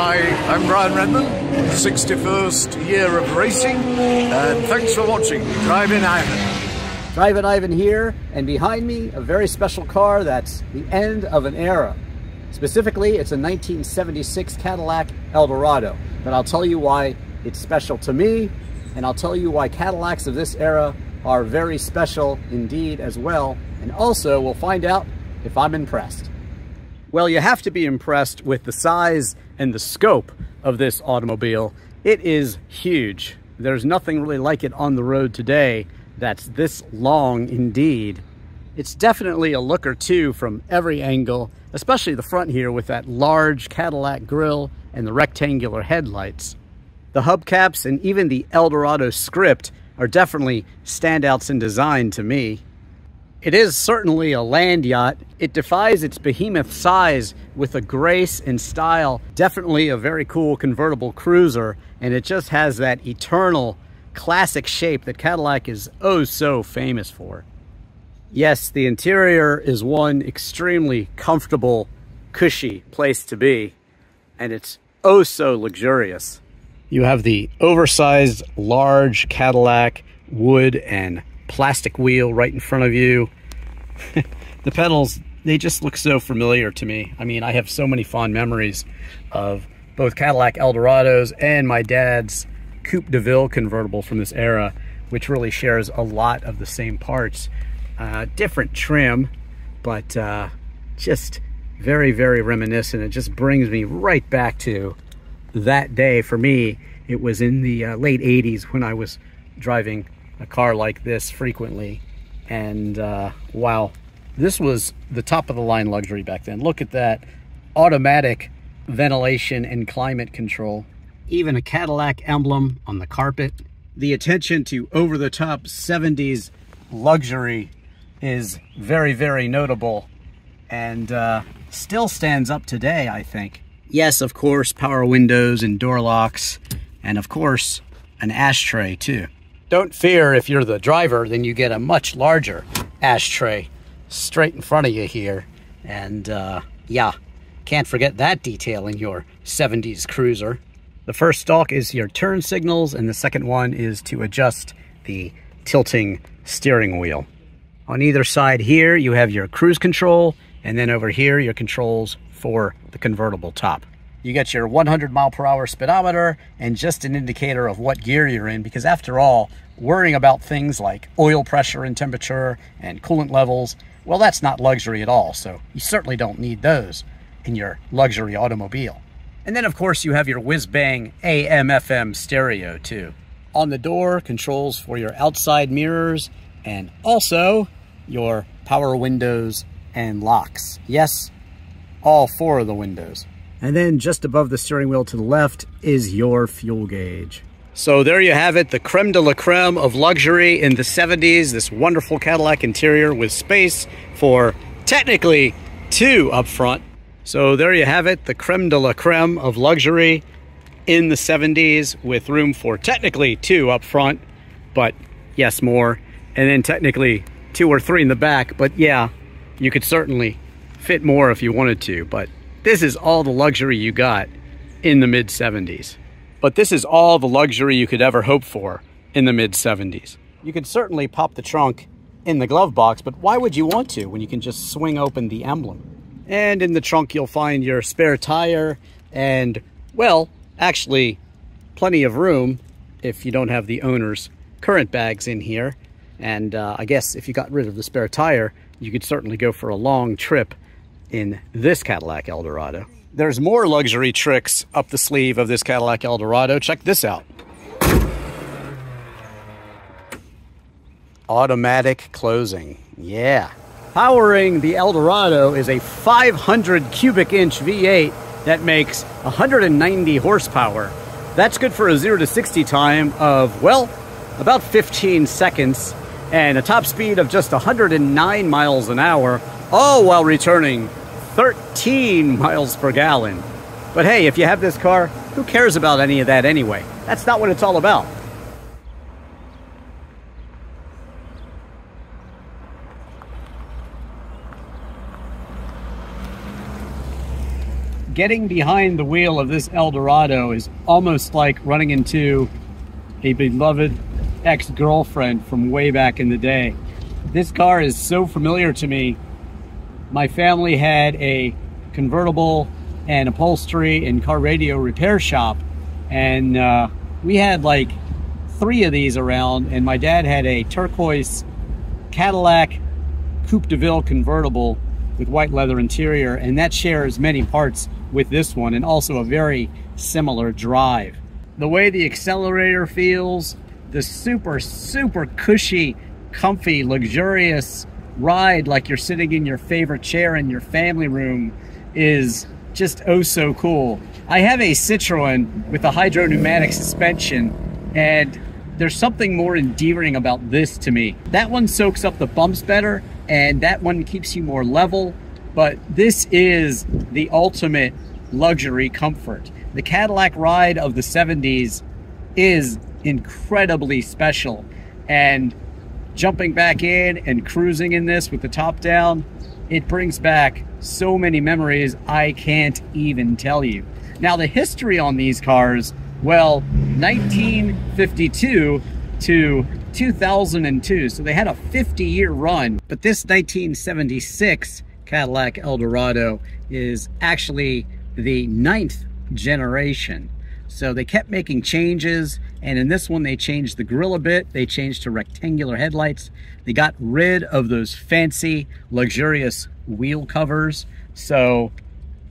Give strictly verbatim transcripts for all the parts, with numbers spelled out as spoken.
Hi, I'm Brian Redman, sixty-first year of racing, and thanks for watching Drivin' Ivan. Drivin' Ivan here, and behind me, a very special car that's the end of an era. Specifically, it's a nineteen seventy-six Cadillac Eldorado, but I'll tell you why it's special to me, and I'll tell you why Cadillacs of this era are very special indeed as well, and also we'll find out if I'm impressed. Well, you have to be impressed with the size and the scope of this automobile. It is huge. There's nothing really like it on the road today that's this long indeed. It's definitely a look or two from every angle, especially the front here with that large Cadillac grille and the rectangular headlights. The hubcaps and even the Eldorado script are definitely standouts in design to me. It is certainly a land yacht. It defies its behemoth size with a grace and style. Definitely a very cool convertible cruiser, and it just has that eternal classic shape that Cadillac is oh so famous for. Yes, the interior is one extremely comfortable, cushy place to be, and it's oh so luxurious. You have the oversized, large Cadillac wood and plastic wheel right in front of you. The pedals, they just look so familiar to me. I mean, I have so many fond memories of both Cadillac Eldorados and my dad's Coupe DeVille convertible from this era, which really shares a lot of the same parts. Uh, different trim, but uh, just very, very reminiscent. It just brings me right back to that day. For me, it was in the uh, late eighties when I was driving a car like this frequently, and uh, wow, this was the top of the line luxury back then. Look at that automatic ventilation and climate control. Even a Cadillac emblem on the carpet. The attention to over-the-top seventies luxury is very, very notable, and uh, still stands up today, I think. Yes, of course, power windows and door locks, and of course, an ashtray too. Don't fear, if you're the driver, then you get a much larger ashtray straight in front of you here. And uh, yeah, can't forget that detail in your seventies cruiser. The first stalk is your turn signals, and the second one is to adjust the tilting steering wheel. On either side here, you have your cruise control, and then over here, your controls for the convertible top. You get your one hundred mile per hour speedometer and just an indicator of what gear you're in, because after all, worrying about things like oil pressure and temperature and coolant levels, well, that's not luxury at all. So you certainly don't need those in your luxury automobile. And then of course you have your whiz-bang A M F M stereo too. On the door, controls for your outside mirrors and also your power windows and locks. Yes, all four of the windows. And then just above the steering wheel to the left is your fuel gauge. So there you have it, the creme de la creme of luxury in the seventies, this wonderful Cadillac interior with space for technically two up front. So there you have it, the creme de la creme of luxury in the seventies with room for technically two up front, but yes, more. And then technically two or three in the back, but yeah, you could certainly fit more if you wanted to, but this is all the luxury you got in the mid seventies. But this is all the luxury you could ever hope for in the mid seventies. You could certainly pop the trunk in the glove box, but why would you want to when you can just swing open the emblem? And in the trunk, you'll find your spare tire and, well, actually plenty of room if you don't have the owner's current bags in here. And uh, I guess if you got rid of the spare tire, you could certainly go for a long trip in this Cadillac Eldorado. There's more luxury tricks up the sleeve of this Cadillac Eldorado. Check this out. Automatic closing, yeah. Powering the Eldorado is a five hundred cubic inch V eight that makes one hundred ninety horsepower. That's good for a zero to sixty time of, well, about fifteen seconds and a top speed of just one hundred nine miles an hour, all while returning thirteen miles per gallon. But hey, if you have this car, who cares about any of that anyway? That's not what it's all about. getting behind the wheel of this Eldorado is almost like running into a beloved ex-girlfriend from way back in the day. This car is so familiar to me. My family had a convertible and upholstery and car radio repair shop, and uh, we had like three of these around, and my dad had a turquoise Cadillac Coupe DeVille convertible with white leather interior, and that shares many parts with this one, and also a very similar drive. The way the accelerator feels, the super, super cushy, comfy, luxurious ride like you're sitting in your favorite chair in your family room is just oh so cool. I have a Citroen with a hydro pneumatic suspension, and there's something more endearing about this to me. That one soaks up the bumps better, and that one keeps you more level, but this is the ultimate luxury comfort. The Cadillac ride of the seventies is incredibly special, and jumping back in and cruising in this with the top down, it brings back so many memories I can't even tell you. Now, the history on these cars, well, nineteen fifty-two to two thousand two, so they had a fifty year run, but this nineteen seventy-six Cadillac Eldorado is actually the ninth generation. So they kept making changes, and in this one they changed the grille a bit, they changed to rectangular headlights, they got rid of those fancy, luxurious wheel covers, so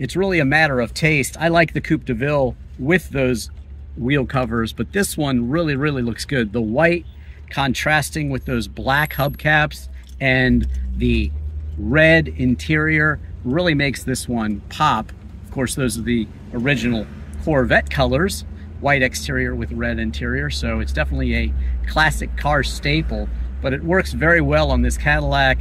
it's really a matter of taste. I like the Coupe DeVille with those wheel covers, but this one really, really looks good. The white contrasting with those black hubcaps and the red interior really makes this one pop. Of course, those are the original Corvette colors, white exterior with red interior, so it's definitely a classic car staple, but it works very well on this Cadillac.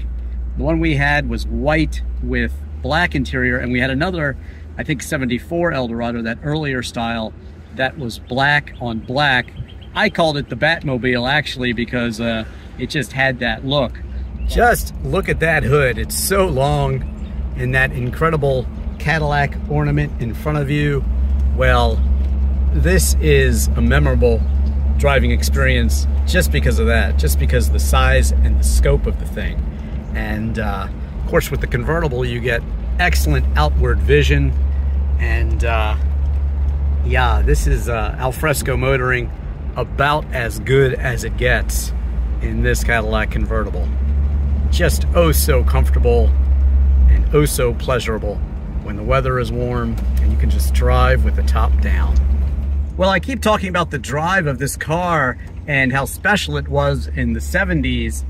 The one we had was white with black interior, and we had another, I think seventy-four Eldorado, that earlier style, that was black on black. I called it the Batmobile, actually, because uh, it just had that look. Just look at that hood. It's so long, and that incredible Cadillac ornament in front of you. Well, this is a memorable driving experience just because of that, just because of the size and the scope of the thing. And uh, of course, with the convertible, you get excellent outward vision. And uh, yeah, this is uh, alfresco motoring, about as good as it gets in this Cadillac convertible. Just oh so comfortable and oh so pleasurable when the weather is warm and you can just drive with the top down. Well, I keep talking about the drive of this car and how special it was in the seventies,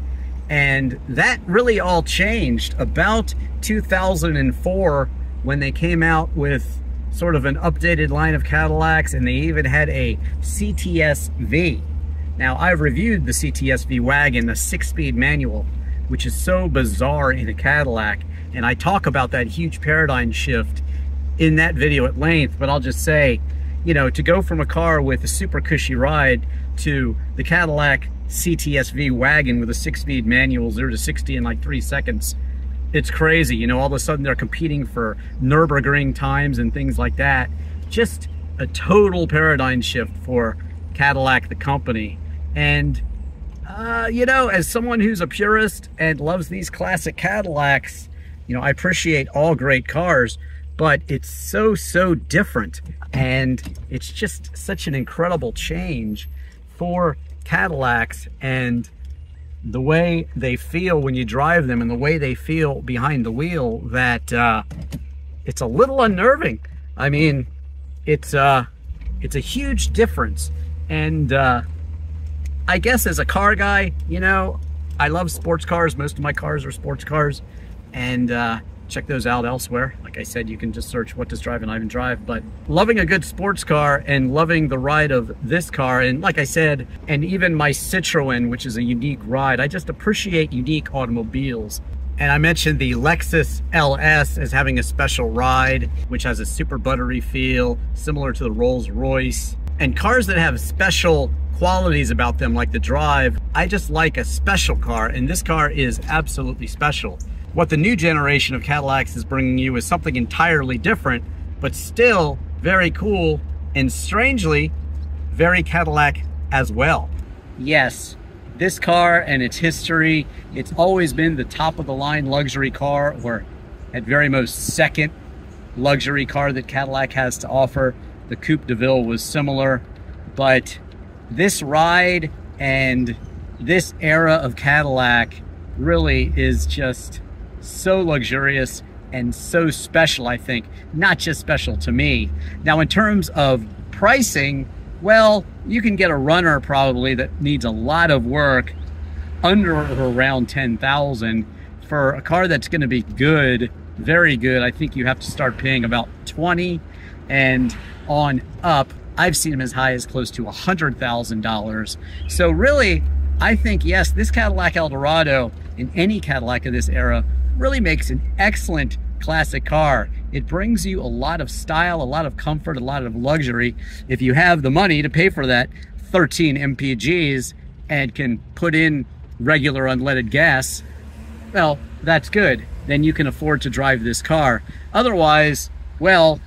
and that really all changed about two thousand four when they came out with sort of an updated line of Cadillacs, and they even had a C T S V. Now, I've reviewed the C T S V wagon, the six-speed manual, which is so bizarre in a Cadillac, and I talk about that huge paradigm shift in that video at length, but I'll just say, you know, to go from a car with a super cushy ride to the Cadillac C T S V wagon with a six-speed manual, zero to sixty in like three seconds, it's crazy. You know, all of a sudden they're competing for Nürburgring times and things like that. Just a total paradigm shift for Cadillac, the company. And, uh, you know, as someone who's a purist and loves these classic Cadillacs, you know, I appreciate all great cars, but it's so, so different. And it's just such an incredible change for Cadillacs, and the way they feel when you drive them and the way they feel behind the wheel, that uh, it's a little unnerving. I mean, it's, uh, it's a huge difference. And uh, I guess as a car guy, you know, I love sports cars. Most of my cars are sports cars, and uh, check those out elsewhere. Like I said, you can just search what does Drivin' Ivan drive, but loving a good sports car and loving the ride of this car, and like I said, and even my Citroen, which is a unique ride. I just appreciate unique automobiles. And I mentioned the Lexus L S as having a special ride, which has a super buttery feel, similar to the Rolls Royce. And cars that have special qualities about them, like the drive, I just like a special car, and this car is absolutely special. What the new generation of Cadillacs is bringing you is something entirely different, but still very cool and strangely, very Cadillac as well. Yes, this car and its history, it's always been the top of the line luxury car, or at very most second luxury car that Cadillac has to offer. The Coupe DeVille was similar, but this ride and this era of Cadillac really is just so luxurious and so special, I think. Not just special to me. Now, in terms of pricing, well, you can get a runner probably that needs a lot of work under or around ten thousand dollars. For a car that's going to be good, very good, I think you have to start paying about twenty thousand dollars and on up. I've seen them as high as close to one hundred thousand dollars. So really, I think, yes, this Cadillac Eldorado and any Cadillac of this era really makes an excellent classic car. It brings you a lot of style, a lot of comfort, a lot of luxury. If you have the money to pay for that thirteen M P Gs and can put in regular unleaded gas, well, that's good. Then you can afford to drive this car. Otherwise, well,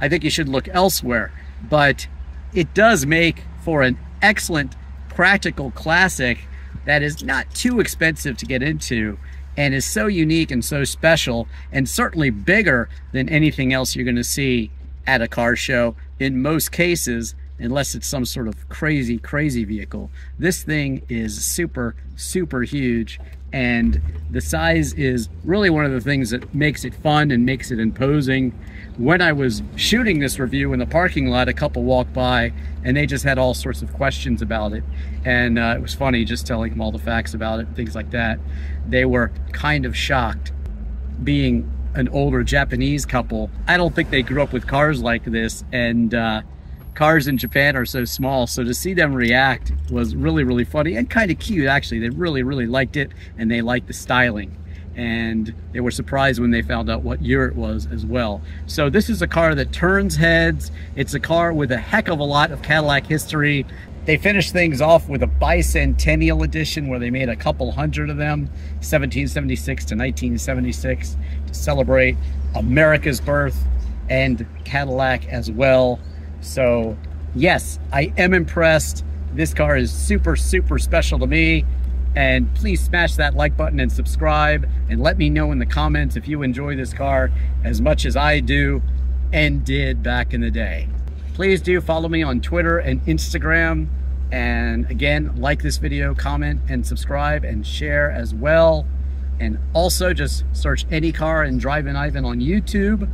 I think you should look elsewhere. But it does make for an excellent practical classic that is not too expensive to get into and is so unique and so special and certainly bigger than anything else you're going to see at a car show in most cases, unless it's some sort of crazy, crazy vehicle. This thing is super, super huge, and the size is really one of the things that makes it fun and makes it imposing. When I was shooting this review in the parking lot, a couple walked by and they just had all sorts of questions about it. And uh, it was funny just telling them all the facts about it, things like that. They were kind of shocked, being an older Japanese couple. I don't think they grew up with cars like this, and uh, cars in Japan are so small, so to see them react was really, really funny and kind of cute, actually. They really, really liked it, and they liked the styling. And they were surprised when they found out what year it was as well. So this is a car that turns heads. It's a car with a heck of a lot of Cadillac history. They finished things off with a bicentennial edition where they made a couple hundred of them, seventeen seventy-six to nineteen seventy-six, to celebrate America's birth and Cadillac as well. So yes, I am impressed. This car is super, super special to me. And please smash that like button and subscribe, and let me know in the comments if you enjoy this car as much as I do and did back in the day. Please do follow me on Twitter and Instagram. And again, like this video, comment and subscribe and share as well. And also just search any car and Drivin' Ivan on YouTube,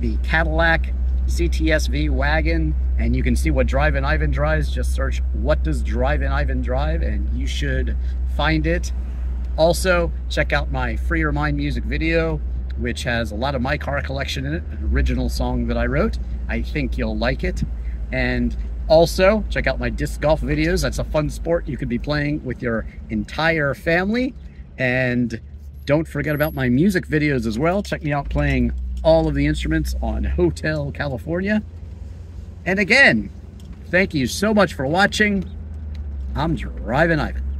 the Cadillac C T S V wagon, and you can see what Drivin' Ivan drives. Just search what does Drivin' Ivan drive and you should find it. Also check out my Free Your Mind music video, which has a lot of my car collection in it, an original song that I wrote. I think you'll like it. And also check out my disc golf videos. That's a fun sport you could be playing with your entire family. And don't forget about my music videos as well. Check me out playing all of the instruments on Hotel California. And again, thank you so much for watching. I'm Drivin' Ivan.